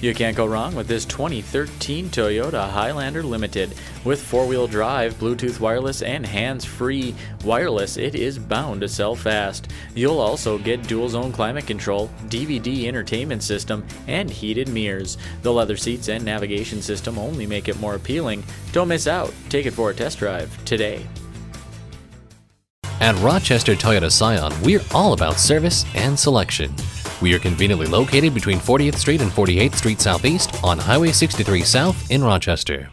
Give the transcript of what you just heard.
You can't go wrong with this 2013 Toyota Highlander Limited. With four-wheel drive, Bluetooth wireless, and hands-free wireless, it is bound to sell fast. You'll also get dual-zone climate control, DVD entertainment system, and heated mirrors. The leather seats and navigation system only make it more appealing. Don't miss out. Take it for a test drive today. At Rochester Toyota Scion, we're all about service and selection. We are conveniently located between 40th Street and 48th Street Southeast on Highway 63 South in Rochester.